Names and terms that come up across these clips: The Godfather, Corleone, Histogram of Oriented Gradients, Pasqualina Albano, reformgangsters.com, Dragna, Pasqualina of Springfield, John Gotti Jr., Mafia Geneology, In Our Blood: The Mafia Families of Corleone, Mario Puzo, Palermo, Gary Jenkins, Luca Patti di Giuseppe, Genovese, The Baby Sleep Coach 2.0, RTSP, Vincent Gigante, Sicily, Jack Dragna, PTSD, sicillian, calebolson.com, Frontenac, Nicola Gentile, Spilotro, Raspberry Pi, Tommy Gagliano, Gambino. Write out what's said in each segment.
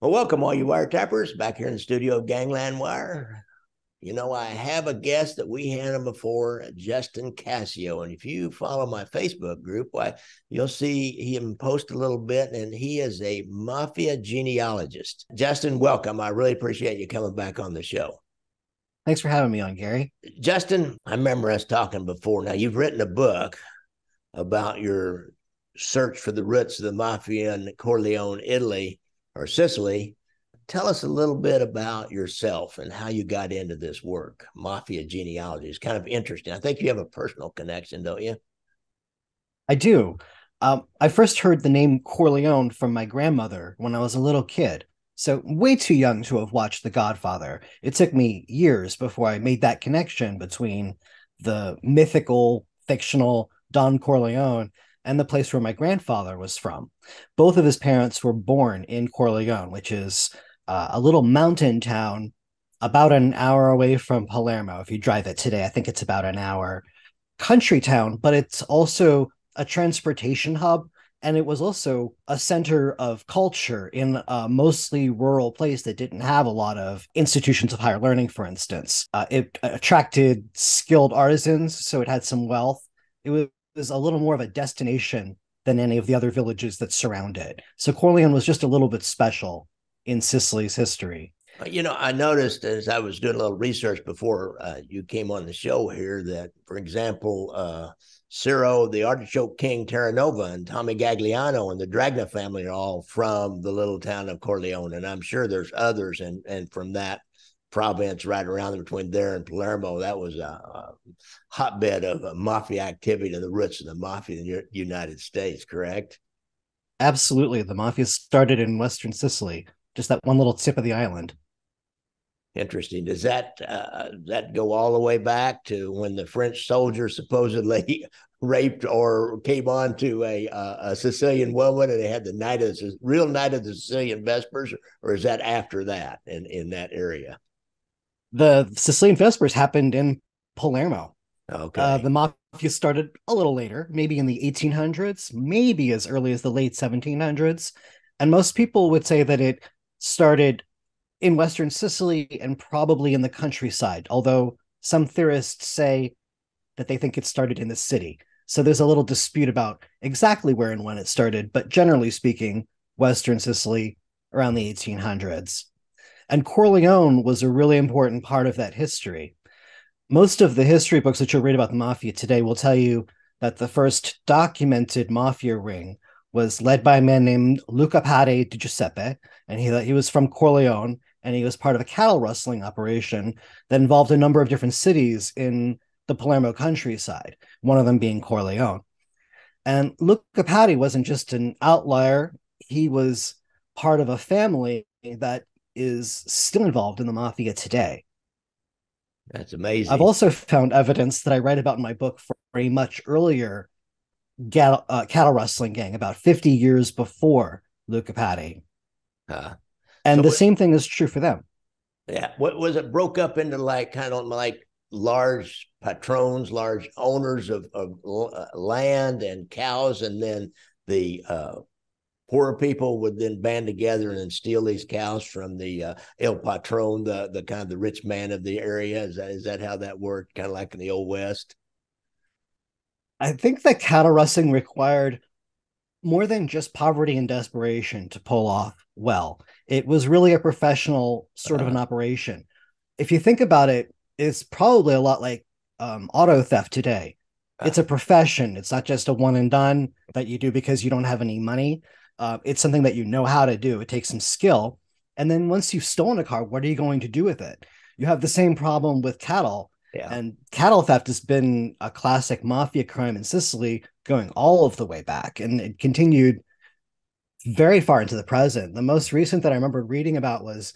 Well, welcome all you wiretappers back here in the studio of Gangland Wire. You know, I have a guest that we had him before, Justin Cascio. And if you follow my Facebook group, why, you'll see him post a little bit, and he is a mafia genealogist. Justin, welcome. I really appreciate you coming back on the show. Thanks for having me on, Gary. Justin, I remember us talking before. Now, you've written a book about your search for the roots of the mafia in Corleone, Italy, or Sicily. Tell us a little bit about yourself and how you got into this work, mafia genealogy. It's kind of interesting. I think you have a personal connection, don't you? I do. I first heard the name Corleone from my grandmother when I was a little kid, so way too young to have watched The Godfather. It took me years before I made that connection between the mythical, fictional Don Corleone and the place where my grandfather was from. Both of his parents were born in Corleone, which is a little mountain town about an hour away from Palermo. If you drive it today, I think it's about an hour. Country town, but it's also a transportation hub, and it was also a center of culture in a mostly rural place that didn't have a lot of institutions of higher learning, for instance. It attracted skilled artisans, so it had some wealth. It was a little more of a destination than any of the other villages that surround it. So Corleone was just a little bit special in Sicily's history. You know, I noticed as I was doing a little research before you came on the show here that, for example, Ciro, the Artichoke King Terranova, and Tommy Gagliano and the Dragna family are all from the little town of Corleone. And I'm sure there's others and from that province right around between there and Palermo. That was a hotbed of mafia activity and the roots of the mafia in the United States, correct? Absolutely. The mafia started in Western Sicily, just that one little tip of the island. Interesting. Does that go all the way back to when the French soldier supposedly raped or came on to a Sicilian woman and they had the night of the real night of the Sicilian Vespers, or is that after that in that area? The Sicilian Vespers happened in Palermo. Okay. The mafia started a little later, maybe in the 1800s, maybe as early as the late 1700s. And most people would say that it started in Western Sicily and probably in the countryside, although some theorists say that they think it started in the city. So there's a little dispute about exactly where and when it started, but generally speaking, Western Sicily around the 1800s. And Corleone was a really important part of that history. Most of the history books that you'll read about the mafia today will tell you that the first documented mafia ring was led by a man named Luca Patti di Giuseppe, and he was from Corleone, and he was part of a cattle rustling operation that involved a number of different cities in the Palermo countryside, one of them being Corleone. And Luca Patti wasn't just an outlier. He was part of a family that is still involved in the mafia today. That's amazing. I've also found evidence that I write about in my book for a much earlier cattle rustling gang, about 50 years before Luca Patti. And so the same thing is true for them. Yeah. What was it broke up into, like, kind of like large patrons, large owners of land and cows, and then the poorer people would then band together and then steal these cows from the El Patron, the kind of the rich man of the area. Is that how that worked? Kind of like in the Old West? I think that cattle rustling required more than just poverty and desperation to pull off well. It was really a professional sort of an operation. If you think about it, it's probably a lot like auto theft today. It's a profession. It's not just a one and done that you do because you don't have any money. It's something that you know how to do. It takes some skill. And then once you've stolen a car, what are you going to do with it? You have the same problem with cattle. Yeah. And cattle theft has been a classic mafia crime in Sicily going all of the way back. And it continued very far into the present. The most recent that I remember reading about was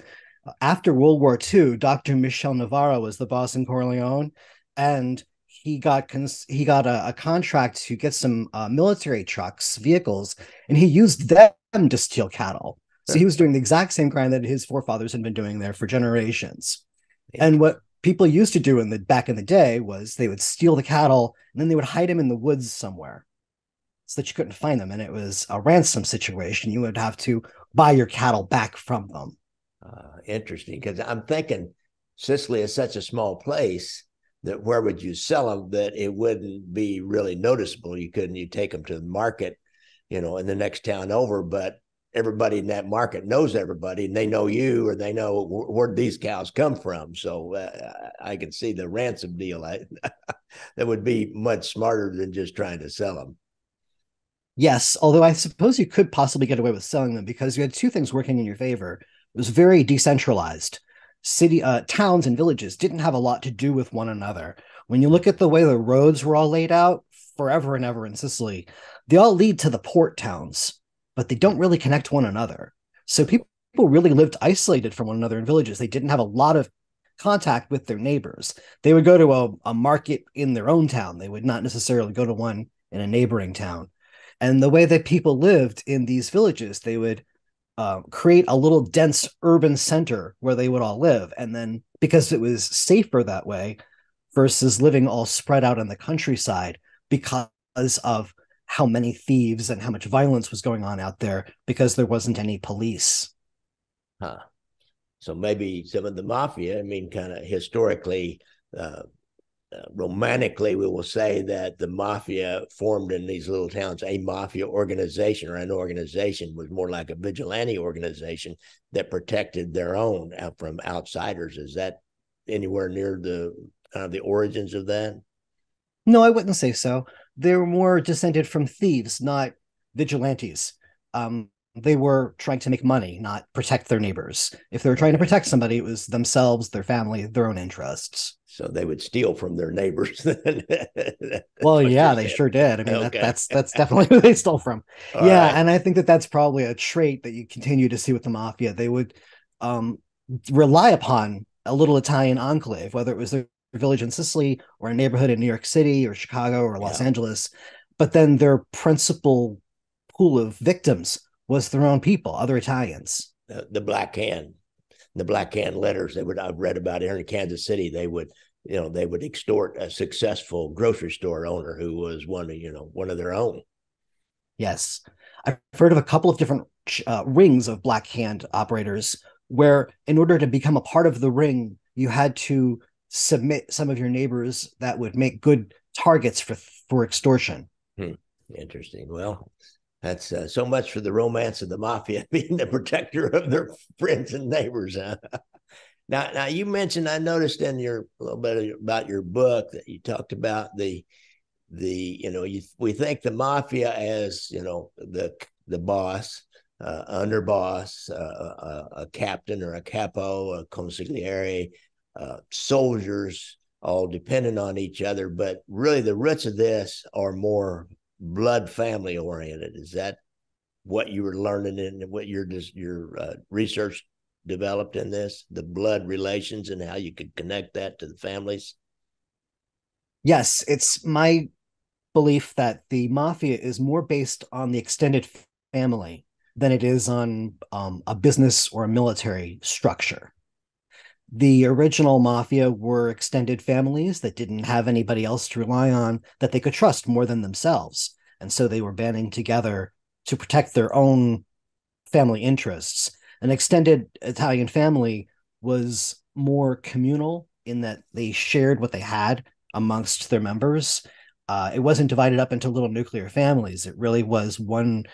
after World War II, Dr. Michelle Navarro was the boss in Corleone. And he got a contract to get some military trucks, vehicles, and he used them to steal cattle. So he was doing the exact same crime that his forefathers had been doing there for generations. Yeah. And what people used to do back in the day was they would steal the cattle and then they would hide them in the woods somewhere. so that you couldn't find them. And it was a ransom situation. You would have to buy your cattle back from them. Interesting, because I'm thinking Sicily is such a small place that where would you sell them that it wouldn't be really noticeable? You take them to the market, you know, in the next town over, but everybody in that market knows everybody, and they know you, or they know where these cows come from. So I can see the ransom deal. That would be much smarter than just trying to sell them. Yes, although I suppose you could possibly get away with selling them because you had two things working in your favor. It was very decentralized. Towns and villages didn't have a lot to do with one another. When you look at the way the roads were all laid out forever and ever in Sicily, they all lead to the port towns, but they don't really connect one another. So people really lived isolated from one another in villages. They didn't have a lot of contact with their neighbors. They would go to a market in their own town. They would not necessarily go to one in a neighboring town. And the way that people lived in these villages, they would create a little dense urban center where they would all live. And then because it was safer that way versus living all spread out in the countryside because of how many thieves and how much violence was going on out there because there wasn't any police. Huh. So maybe some of the mafia, I mean, kind of historically, romantically, we will say that the mafia formed in these little towns. A mafia organization or an organization was more like a vigilante organization that protected their own from outsiders. Is that anywhere near the origins of that? No, I wouldn't say so. They were more descended from thieves, not vigilantes. They were trying to make money, not protect their neighbors. If they were trying to protect somebody, it was themselves, their family, their own interests. So they would steal from their neighbors. Well, yeah, they sure did. I mean, okay. that's definitely who they stole from. All yeah, right. And I think that's probably a trait that you continue to see with the mafia. They would rely upon a little Italian enclave, whether it was their village in Sicily or a neighborhood in New York City or Chicago or Los Angeles. But then their principal pool of victims was their own people, other Italians. The Black Hand. The Black Hand letters they would, I've read about here in Kansas City, they would extort a successful grocery store owner who was one of their own. Yes. I've heard of a couple of different rings of Black Hand operators where in order to become a part of the ring, you had to submit some of your neighbors that would make good targets for extortion. Interesting. Well, that's so much for the romance of the mafia being the protector of their friends and neighbors. Huh? Now you mentioned, I noticed in a little bit about your book that you talked about we think the mafia as, the boss, underboss, a captain or a capo, a consigliere, soldiers, all dependent on each other. But really the roots of this are more blood family oriented. Is that what you were learning and what your research developed in this, the blood relations and how you could connect that to the families? Yes, it's my belief that the mafia is more based on the extended family than it is on a business or a military structure. The original mafia were extended families that didn't have anybody else to rely on that they could trust more than themselves. And so they were banding together to protect their own family interests. An extended Italian family was more communal in that they shared what they had amongst their members. It wasn't divided up into little nuclear families. It really was one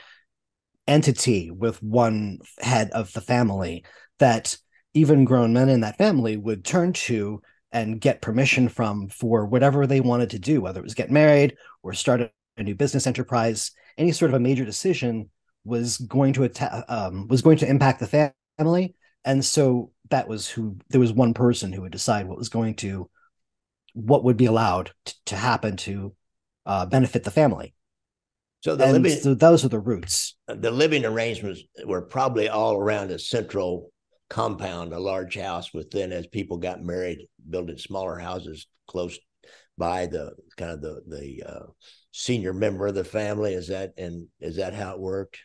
entity with one head of the family that even grown men in that family would turn to and get permission from for whatever they wanted to do, whether it was get married or start a new business enterprise. Any sort of a major decision was going to impact the family, and so that was there was one person who would decide what would be allowed to happen to benefit the family. So those are the roots. The living arrangements were probably all around a central compound, a large house within. As people got married, building smaller houses close by the kind of the senior member of the family. Is that how it worked?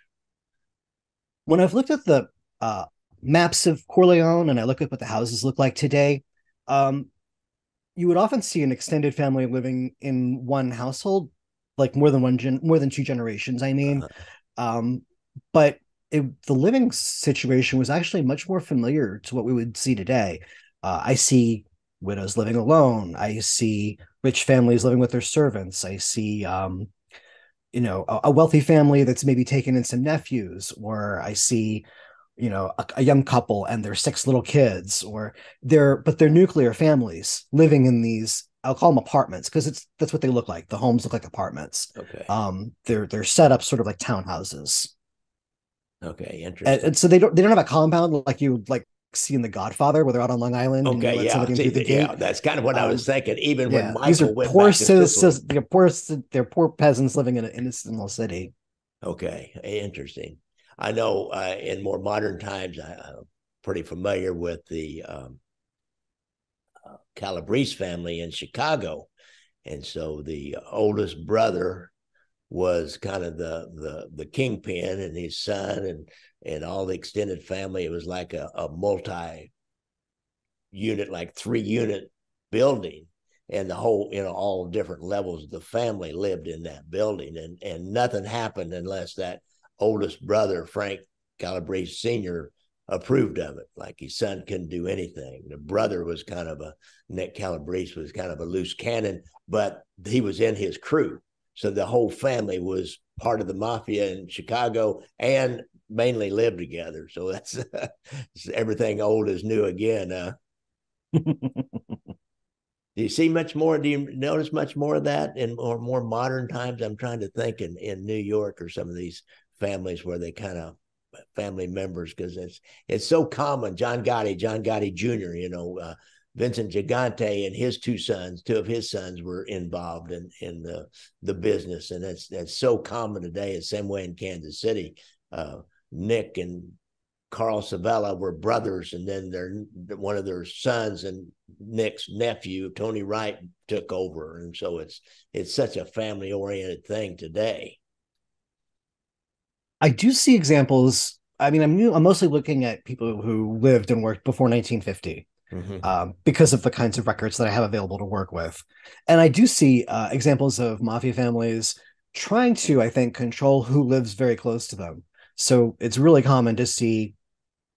When I've looked at the maps of Corleone and I look at what the houses look like today, you would often see an extended family living in one household, like more than two generations, I mean. But the living situation was actually much more familiar to what we would see today. I see widows living alone. I see rich families living with their servants. I see, a wealthy family that's maybe taken in some nephews, or I see, a young couple and their 6 little kids, or their nuclear families living in these. I'll call them apartments because that's what they look like. The homes look like apartments. Okay. They're set up sort of like townhouses. Okay, interesting. And so they don't have a compound like you see in The Godfather, where they're out on Long Island. Okay, and yeah. Yeah, that's kind of what I was thinking. Even when Michael they're poor peasants living in a small city. Okay, interesting. I know in more modern times, I'm pretty familiar with the Calabrese family in Chicago, and so the oldest brother was kind of the kingpin, and his son and all the extended family. It was like a multi-unit, like 3-unit building, and the whole all different levels of the family lived in that building, and nothing happened unless that oldest brother, Frank Calabrese Sr., approved of it. Like his son couldn't do anything. The brother was kind of Nick Calabrese was kind of a loose cannon, but he was in his crew. So the whole family was part of the mafia in Chicago and mainly lived together. So that's everything old is new again. Do you see much more? Do you notice much more of that in more modern times? I'm trying to think in New York or some of these families where they kind of family members, because it's so common. John Gotti Jr., Vincent Gigante and his 2 of his sons were involved in the business, and that's so common today. The same way in Kansas City, Nick and Carl Savella were brothers, and then one of their sons and Nick's nephew, Tony Wright, took over, and so it's such a family-oriented thing today. I do see examples. I mean, I'm mostly looking at people who lived and worked before 1950, because of the kinds of records that I have available to work with. And I do see examples of mafia families trying to, I think, control who lives very close to them. So it's really common to see,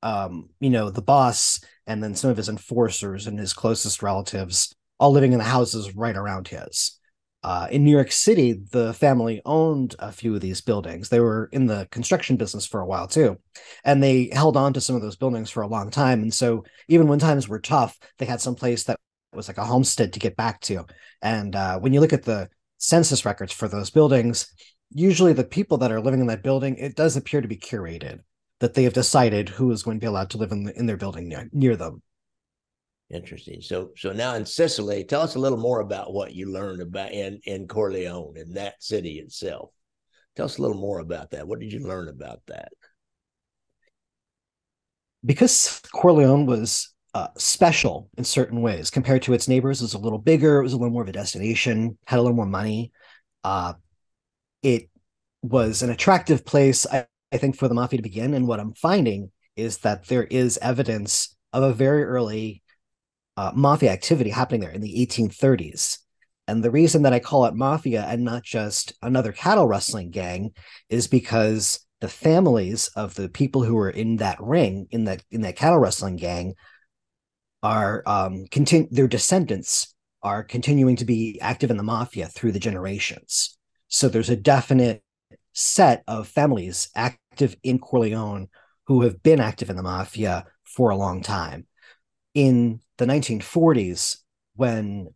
the boss and then some of his enforcers and his closest relatives all living in the houses right around his. In New York City, the family owned a few of these buildings. They were in the construction business for a while, too, and they held on to some of those buildings for a long time. And so even when times were tough, they had some place that was like a homestead to get back to. And when you look at the census records for those buildings, usually the people that are living in that building, it does appear to be curated, that they have decided who is going to be allowed to live in their building near them. Interesting. So now in Sicily, tell us a little more about what you learned about in Corleone, in that city itself. Tell us a little more about that. What did you learn about that? Because Corleone was special in certain ways compared to its neighbors. It was a little bigger. It was a little more of a destination, had a little more money. It was an attractive place, I think, for the mafia to begin. And what I'm finding is that there is evidence of a very early mafia activity happening there in the 1830s. And the reason that I call it mafia and not just another cattle rustling gang is because the families of the people who were in that ring, in that cattle rustling gang, are their descendants are continuing to be active in the mafia through the generations. So there's a definite set of families active in Corleone who have been active in the mafia for a long time. In the 1940s, when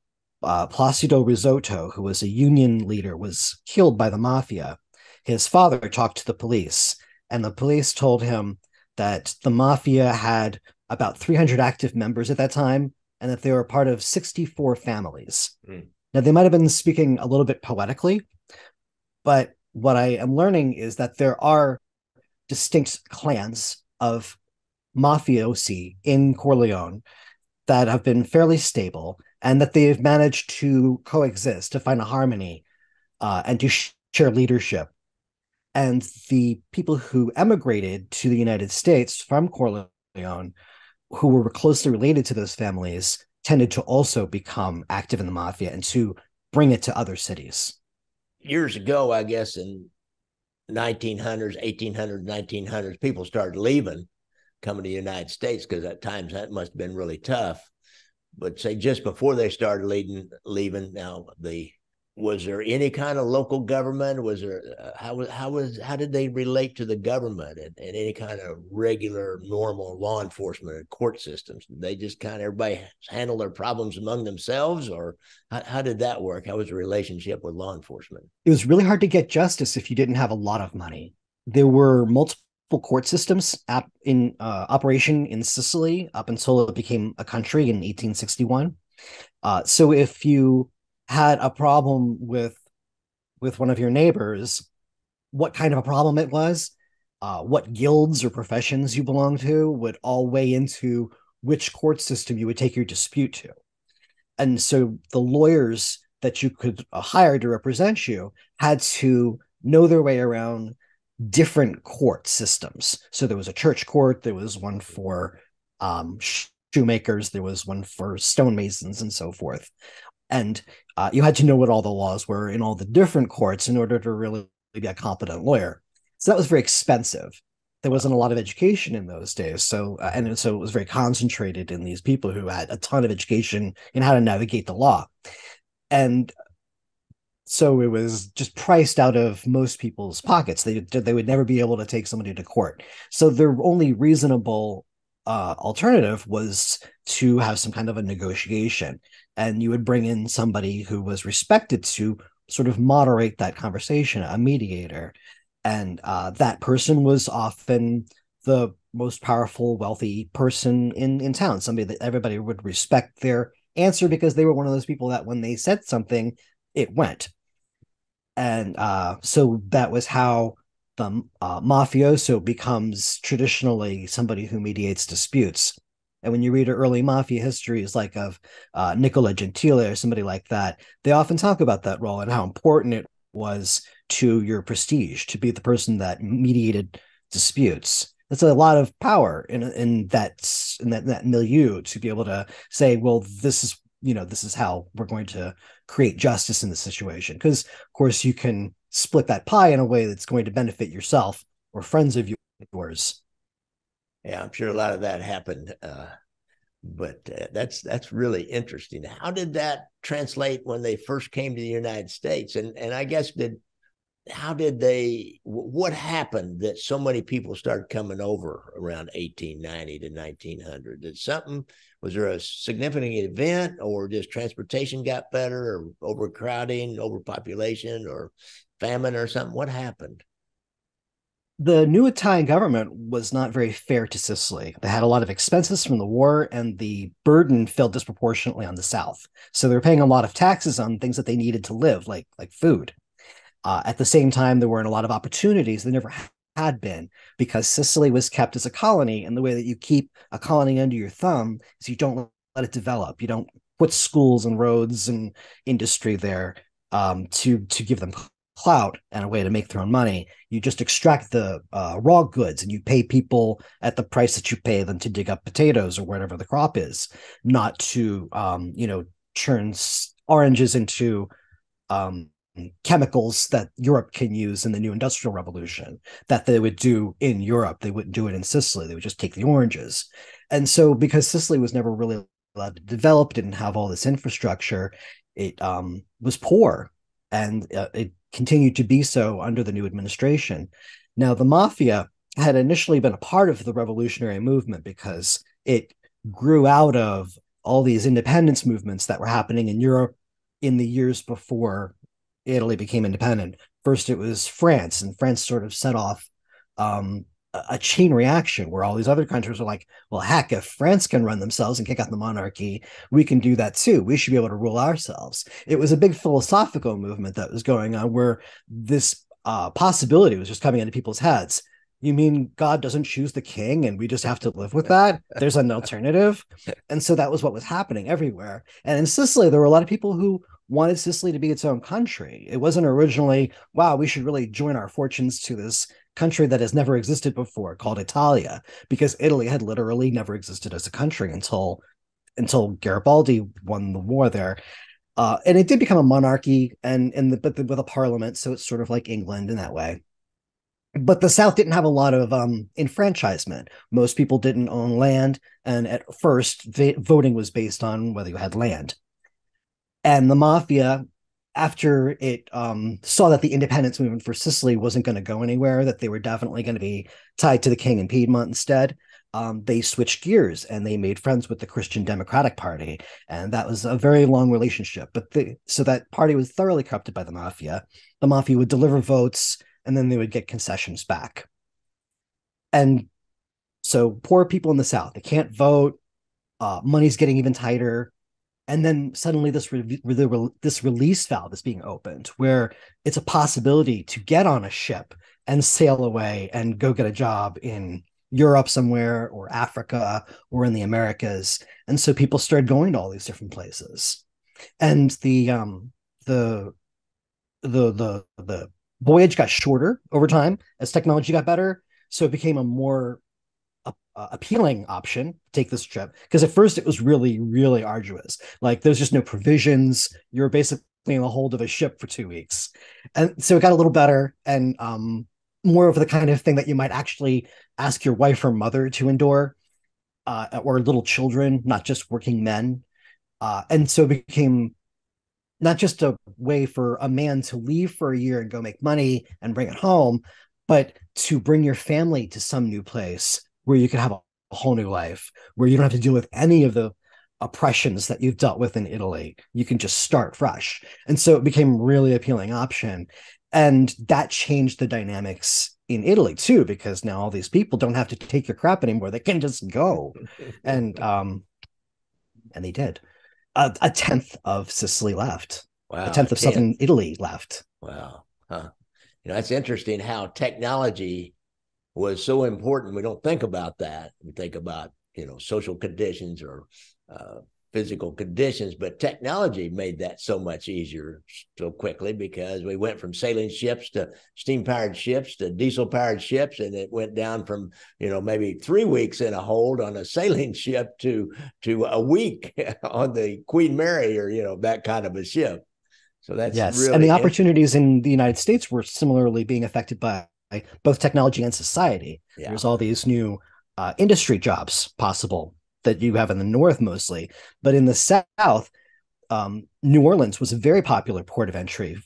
Placido Rizzotto, who was a union leader, was killed by the mafia, his father talked to the police, and the police told him that the mafia had about 300 active members at that time, and that they were part of 64 families. Mm. Now, they might have been speaking a little bit poetically, but what I am learning is that there are distinct clans of mafiosi in Corleone that have been fairly stable, and that they've managed to coexist, to find a harmony, and to share leadership. And the people who emigrated to the United States from Corleone, who were closely related to those families, tended to also become active in the mafia and to bring it to other cities. years ago, I guess in 1900s, people started leaving, coming to the United States, because at times that must have been really tough. But say just before they started leaving, now was there any kind of local government? Was there how did they relate to the government and any kind of regular normal law enforcement and court systems? Did they just kind of everybody handle their problems among themselves, or how did that work? How was the relationship with law enforcement? It was really hard to get justice if you didn't have a lot of money. There were multiple court systems in operation in Sicily up until it became a country in 1861. So if you had a problem with one of your neighbors, what kind of a problem it was, what guilds or professions you belonged to would all weigh into which court system you would take your dispute to. And so the lawyers that you could hire to represent you had to know their way around different court systems. So there was a church court, there was one for shoemakers, there was one for stonemasons, and so forth. And you had to know what all the laws were in all the different courts in order to really be a competent lawyer. So that was very expensive. There wasn't a lot of education in those days. So and so it was very concentrated in these people who had a ton of education in how to navigate the law. And so it was just priced out of most people's pockets. They would never be able to take somebody to court. So their only reasonable alternative was to have some kind of a negotiation. And you would bring in somebody who was respected to sort of moderate that conversation, a mediator. And that person was often the most powerful, wealthy person in town, somebody that everybody would respect their answer because they were one of those people that when they said something, it went. And so that was how the mafioso becomes traditionally somebody who mediates disputes. And when you read early mafia histories like of Nicola Gentile or somebody like that, they often talk about that role and how important it was to your prestige to be the person that mediated disputes. That's a lot of power in that milieu to be able to say, well, this is, you know, this is how we're going to create justice in the situation. Because, of course, you can split that pie in a way that's going to benefit yourself or friends of yours. Yeah, I'm sure a lot of that happened. But that's really interesting. How did that translate when they first came to the United States? And I guess what happened that so many people started coming over around 1890 to 1900? Was there a significant event, or just transportation got better, or overcrowding, overpopulation, or famine or something? What happened? The new Italian government was not very fair to Sicily. They had a lot of expenses from the war, and the burden fell disproportionately on the South. So they were paying a lot of taxes on things that they needed to live, like food. At the same time, there weren't a lot of opportunities. There never had been, because Sicily was kept as a colony. And the way that you keep a colony under your thumb is you don't let it develop. You don't put schools and roads and industry there to give them clout and a way to make their own money. You just extract the raw goods, and you pay people at the price that you pay them to dig up potatoes or whatever the crop is, not to churn oranges into chemicals that Europe can use in the new industrial revolution that they would do in Europe. They wouldn't do it in Sicily. They would just take the oranges. And so because Sicily was never really allowed to develop, didn't have all this infrastructure, it was poor, and it continued to be so under the new administration. Now, the mafia had initially been a part of the revolutionary movement because it grew out of all these independence movements that were happening in Europe in the years before Italy became independent. First, it was France, and France sort of set off a chain reaction where all these other countries were like, well, heck, if France can run themselves and kick out the monarchy, we can do that too. We should be able to rule ourselves. It was a big philosophical movement that was going on where this possibility was just coming into people's heads. You mean God doesn't choose the king and we just have to live with that? There's an alternative. And so that was what was happening everywhere. And in Sicily, there were a lot of people who wanted Sicily to be its own country. It wasn't originally, wow, we should really join our fortunes to this country that has never existed before called Italia, because Italy had literally never existed as a country until Garibaldi won the war there. And it did become a monarchy but with a parliament, so it's sort of like England in that way. But the South didn't have a lot of enfranchisement. Most people didn't own land, and at first, voting was based on whether you had land. And the Mafia, after it saw that the independence movement for Sicily wasn't going to go anywhere, that they were definitely going to be tied to the king in Piedmont instead, they switched gears and they made friends with the Christian Democratic Party. And that was a very long relationship. But so that party was thoroughly corrupted by the Mafia. The Mafia would deliver votes, and then they would get concessions back. And so poor people in the South, they can't vote, money's getting even tighter, and then suddenly this release valve is being opened, where it's a possibility to get on a ship and sail away and go get a job in Europe somewhere, or Africa, or in the Americas. And so people started going to all these different places. And the voyage got shorter over time as technology got better, so it became a more appealing option to take this trip, because at first it was really, really arduous. Like, there's just no provisions. You're basically in the hold of a ship for 2 weeks. And so it got a little better, and more of the kind of thing that you might actually ask your wife or mother to endure, or little children, not just working men. And so it became not just a way for a man to leave for a year and go make money and bring it home, but to bring your family to some new place where you can have a whole new life, where you don't have to deal with any of the oppressions that you've dealt with in Italy. You can just start fresh. And so it became a really appealing option. And that changed the dynamics in Italy too, because now all these people don't have to take your crap anymore. They can just go. And they did. A tenth of Sicily left. Wow, a tenth of southern Italy left. Wow. Huh. You know, it's interesting how technology was so important. We don't think about that. We think about, you know, social conditions or physical conditions, but technology made that so much easier so quickly, because we went from sailing ships to steam-powered ships to diesel-powered ships, and it went down from, you know, maybe 3 weeks in a hold on a sailing ship to a week on the Queen Mary, or, you know, that kind of a ship. So that's really, and the opportunities in the United States were similarly being affected by both technology and society. Yeah. There's all these new industry jobs possible that you have in the North mostly, but in the South, New Orleans was a very popular port of entry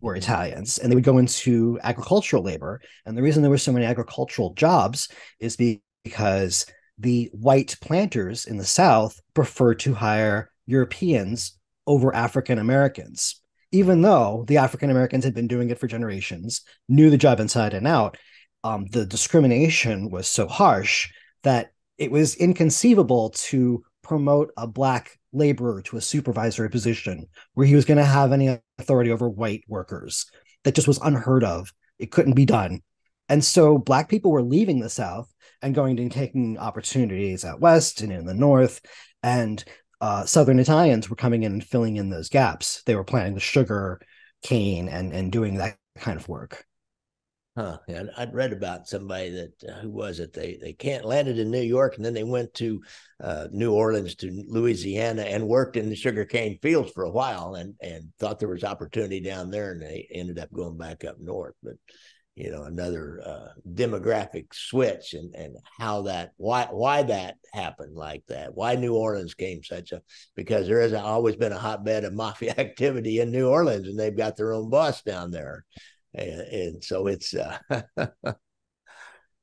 for Italians, and they would go into agricultural labor. And the reason there were so many agricultural jobs is because the white planters in the South preferred to hire Europeans over African Americans, even though the African Americans had been doing it for generations, knew the job inside and out. The discrimination was so harsh that it was inconceivable to promote a black laborer to a supervisory position where he was going to have any authority over white workers. That just was unheard of. It couldn't be done. And so black people were leaving the South and going and taking opportunities out West and in the North. And Southern Italians were coming in and filling in those gaps. They were planting the sugar cane and doing that kind of work. Huh. And I'd read about somebody that who was it? They landed in New York, and then they went to New Orleans, to Louisiana, and worked in the sugarcane fields for a while, and thought there was opportunity down there, and they ended up going back up north. But, you know, another demographic switch, and how that, why that happened like that, why New Orleans came because there has always been a hotbed of mafia activity in New Orleans, and they've got their own boss down there. And so it's this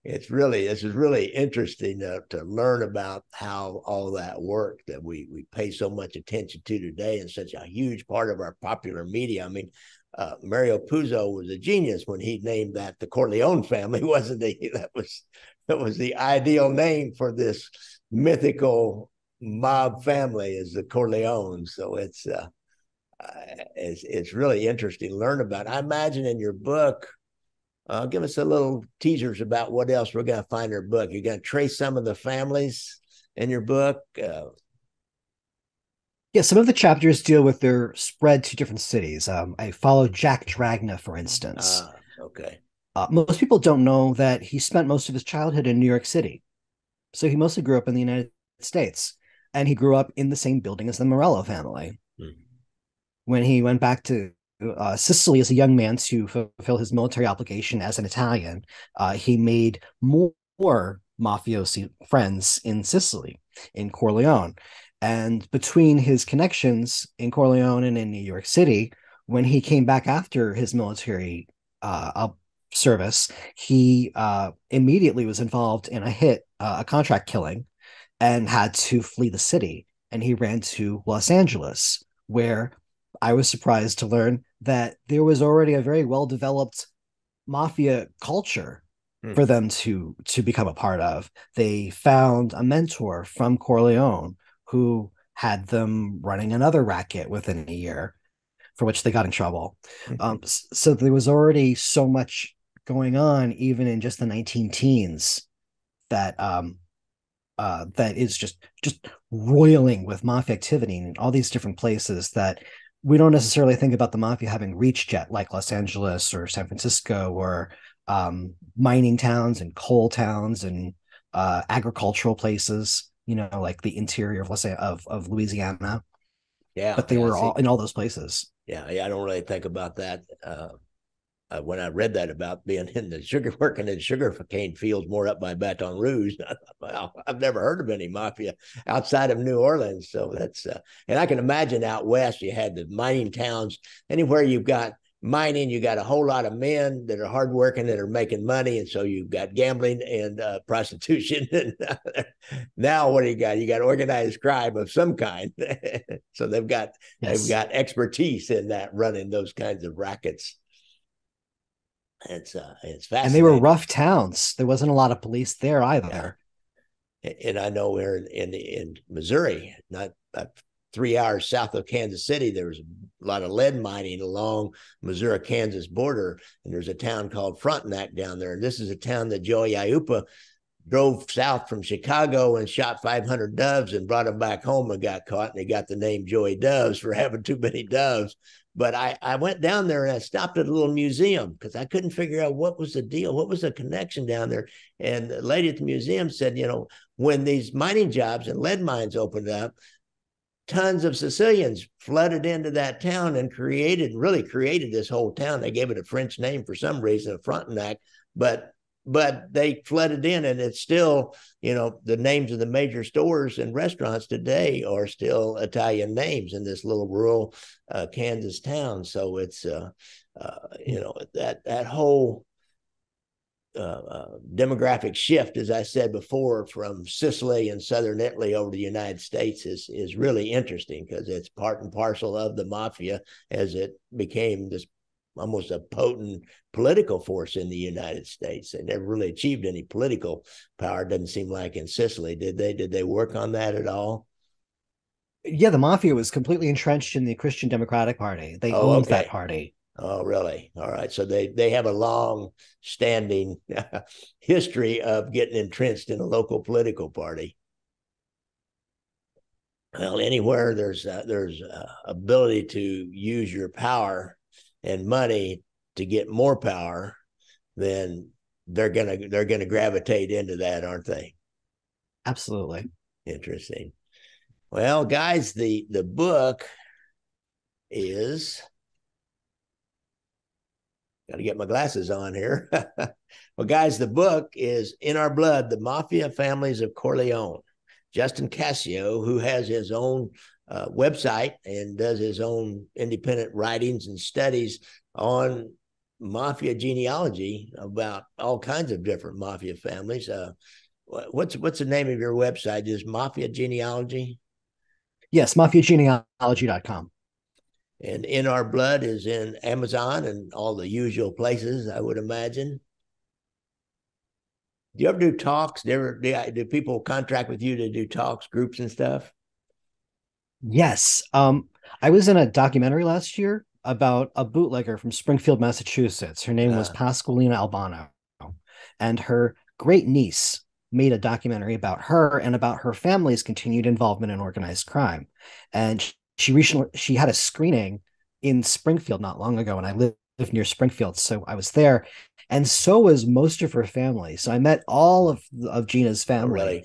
is really interesting to learn about how all that work that we pay so much attention to today, and such a huge part of our popular media. I mean, Mario Puzo was a genius when he named that the Corleone family, wasn't he? That was the ideal name for this mythical mob family, is the Corleone. So it's really interesting to learn about. I imagine in your book, give us a little teasers about what else we're going to find in your book. You're going to trace some of the families in your book. Yeah, some of the chapters deal with their spread to different cities. I followed Jack Dragna, for instance. Okay. Most people don't know that he spent most of his childhood in New York City. So he mostly grew up in the United States, and he grew up in the same building as the Morello family. Mm-hmm. when he went back to Sicily as a young man to fulfill his military obligation as an Italian, he made more mafiosi friends in Sicily, in Corleone. And between his connections in Corleone and in New York City, when he came back after his military service, he immediately was involved in a hit, a contract killing, and had to flee the city. And he ran to Los Angeles, where I was surprised to learn that there was already a very well-developed mafia culture for them to become a part of. They found a mentor from Corleone who had them running another racket within a year, for which they got in trouble. So there was already so much going on, even in just the 19-teens, that that is just roiling with mafia activity in all these different places that we don't necessarily think about the mafia having reached yet, like Los Angeles or San Francisco, or mining towns and coal towns and agricultural places, you know, like the interior of, let's say, of Louisiana. Yeah, but they were all in all those places. Yeah, I don't really think about that. When I read that about being in the sugarcane fields more up by Baton Rouge, I thought, wow, I've never heard of any mafia outside of New Orleans. So that's, and I can imagine out west, you had the mining towns. Anywhere you've got mining, you got a whole lot of men that are hardworking, that are making money. And so you've got gambling and prostitution. And now what do you got? You got organized crime of some kind. So they've got, yes, they've got expertise in that, running those kinds of rackets. It's fascinating. And they were rough towns. There wasn't a lot of police there either. Yeah. And I know we're in Missouri, not 3 hours south of Kansas City, there was a lot of lead mining along Missouri-Kansas border. And there's a town called Frontenac down there. And this is a town that Joey Iupa drove south from Chicago and shot 500 doves and brought them back home and got caught. And he got the name Joey Doves for having too many doves. But I went down there and I stopped at a little museum because I couldn't figure out what was the deal. What was the connection down there? And the lady at the museum said, you know, when these mining jobs and lead mines opened up, tons of Sicilians flooded into that town and really created this whole town. They gave it a French name for some reason, a Frontenac, but they flooded in, and it's still, you know, the names of the major stores and restaurants today are still Italian names in this little rural Kansas town. So it's, you know, that whole demographic shift, as I said before, from Sicily and Southern Italy over to the United States is really interesting, because it's part and parcel of the mafia as it became this almost a potent political force in the United States. They never really achieved any political power, doesn't seem like, in Sicily. Did they work on that at all? Yeah, the mafia was completely entrenched in the Christian Democratic Party. They owned that party. Oh, really? All right. So they have a long-standing history of getting entrenched in a local political party. Well, anywhere there's ability to use your power and money to get more power, then they're gonna gravitate into that, aren't they? Absolutely. Interesting. Well, guys, the book is, gotta get my glasses on here. Well, guys, the book is In Our Blood: The Mafia Families of Corleone. Justin Cascio, who has his own website and does his own independent writings and studies on mafia genealogy about all kinds of different mafia families. What's the name of your website? Is Mafia Genealogy? Yes, MafiaGenealogy.com. And In Our Blood is in Amazon and all the usual places, I would imagine. Do you ever do talks? Do people contract with you to do talks, groups and stuff? Yes. I was in a documentary last year about a bootlegger from Springfield, Massachusetts. Her name was Pasqualina Albano, and her great niece made a documentary about her and about her family's continued involvement in organized crime. And she had a screening in Springfield not long ago, and I lived near Springfield, so I was there, and so was most of her family. So I met all of Gina's family. Oh, really?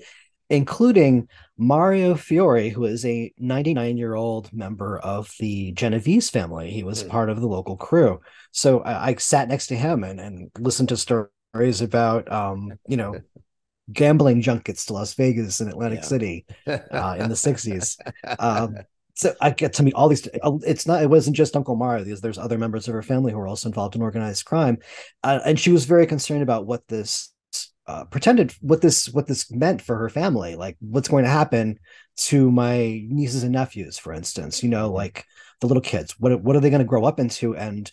including Mario Fiore, who is a 99-year-old member of the Genovese family. He was part of the local crew. So I sat next to him and listened to stories about, you know, gambling junkets to Las Vegas and Atlantic City in the 60s. So I get to meet all these. It's not. It wasn't just Uncle Mario. There's other members of her family who were also involved in organized crime, and she was very concerned about what this what this meant for her family. Like, what's going to happen to my nieces and nephews, for instance? You know, like the little kids. What are they going to grow up into, and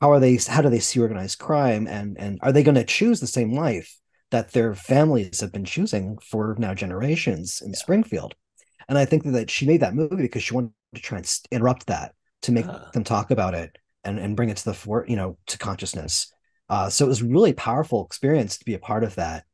how do they see organized crime, and are they going to choose the same life that their families have been choosing for now generations in Springfield? And I think that she made that movie because she wanted to try and interrupt that, to make them talk about it and bring it to the fore, you know, to consciousness. So it was a really powerful experience to be a part of that.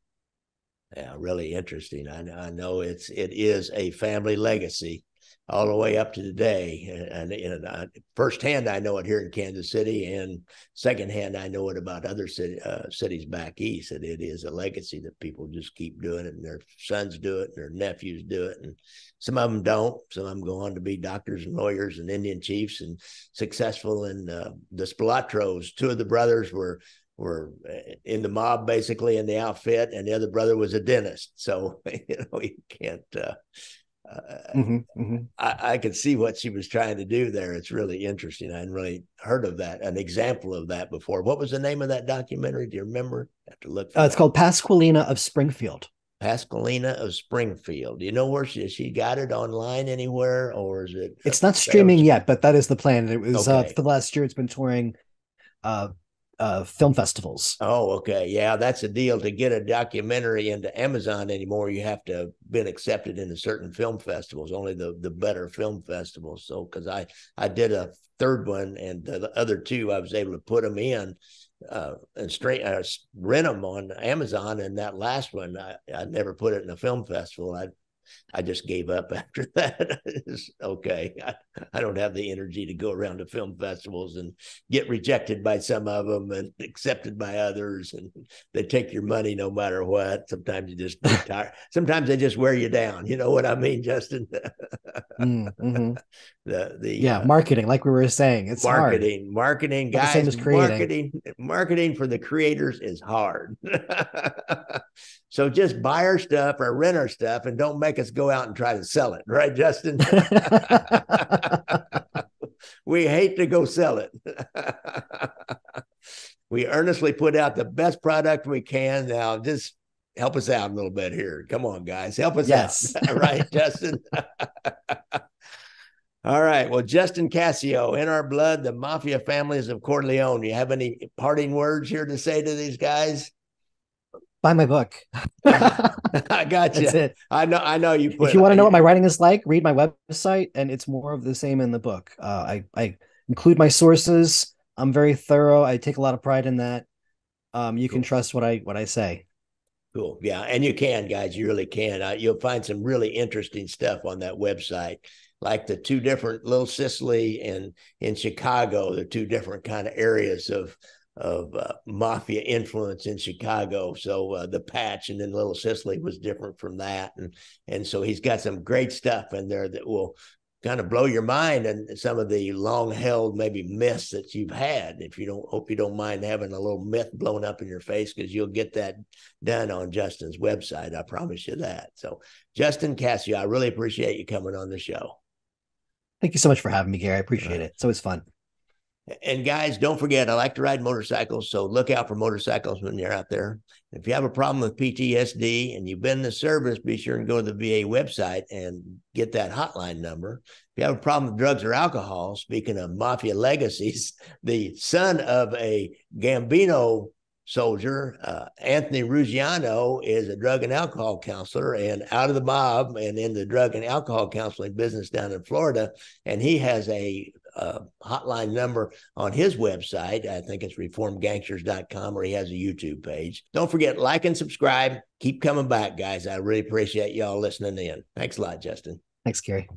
Yeah, really interesting. I know it is a family legacy all the way up to today. And firsthand, I know it here in Kansas City, and secondhand, I know it about other cities back east. And it is a legacy that people just keep doing it, and their sons do it, and their nephews do it. And some of them don't. Some of them go on to be doctors and lawyers and Indian chiefs and successful. And the Spilotros, two of the brothers were in the mob, basically, in the outfit, and the other brother was a dentist. So, you know, you can't... I could see what she was trying to do there. It's really interesting. I hadn't really heard of that, an example of that before. What was the name of that documentary? Do you remember? I have to look. It's called Pasqualina of Springfield. Pasqualina of Springfield. Do you know where she got it online anywhere, or is it? It's not streaming yet, but that is the plan. It was for the last year. It's been touring film festivals. Oh, okay. Yeah, that's a deal. To get a documentary into Amazon anymore, you have to have been accepted into certain film festivals, only the better film festivals. So, because I did a third one, and the other two, I was able to put them in and rent them on Amazon. And that last one, I never put it in a film festival. I just gave up after that. Okay. I don't have the energy to go around to film festivals and get rejected by some of them and accepted by others. And they take your money no matter what. Sometimes you just get tired. Sometimes they just wear you down. You know what I mean, Justin? Marketing, like we were saying, it's marketing, hard. Marketing, guys, marketing for the creators is hard. So just buy our stuff or rent our stuff, and don't make us go out and try to sell it. Right, Justin? We hate to go sell it. We earnestly put out the best product we can. Now just help us out a little bit here. Come on, guys, help us out. Right, Justin? All right. Well, Justin Cascio, In Our Blood, The Mafia Families of Corleone. Do you have any parting words here to say to these guys? Buy my book. I got you. That's it. I know you put. If you want to know what my writing is like, read my website, and it's more of the same in the book. I include my sources. I'm very thorough. I take a lot of pride in that. You can trust what I say. Cool. Yeah, and you can, guys. You really can. You'll find some really interesting stuff on that website, like the two different Little Sicily and in Chicago, the two different kind of areas of mafia influence in Chicago. So the patch and then Little Sicily was different from that. And so he's got some great stuff in there that will kind of blow your mind, and some of the long held maybe myths that you've had. If you don't, hope you don't mind having a little myth blown up in your face, because you'll get that done on Justin's website. I promise you that. So Justin Cascio, I really appreciate you coming on the show. Thank you so much for having me, Gary. I appreciate it. It's always fun. And guys, don't forget, I like to ride motorcycles, so look out for motorcycles when you're out there. If you have a problem with PTSD and you've been in the service, be sure and go to the VA website and get that hotline number. If you have a problem with drugs or alcohol, speaking of mafia legacies, the son of a Gambino soldier, Anthony Ruggiano, is a drug and alcohol counselor, and out of the mob and in the drug and alcohol counseling business down in Florida, and he has a hotline number on his website. I think it's reformgangsters.com, or he has a YouTube page. Don't forget, like and subscribe. Keep coming back, guys. I really appreciate y'all listening in. Thanks a lot, Justin. Thanks, Gary.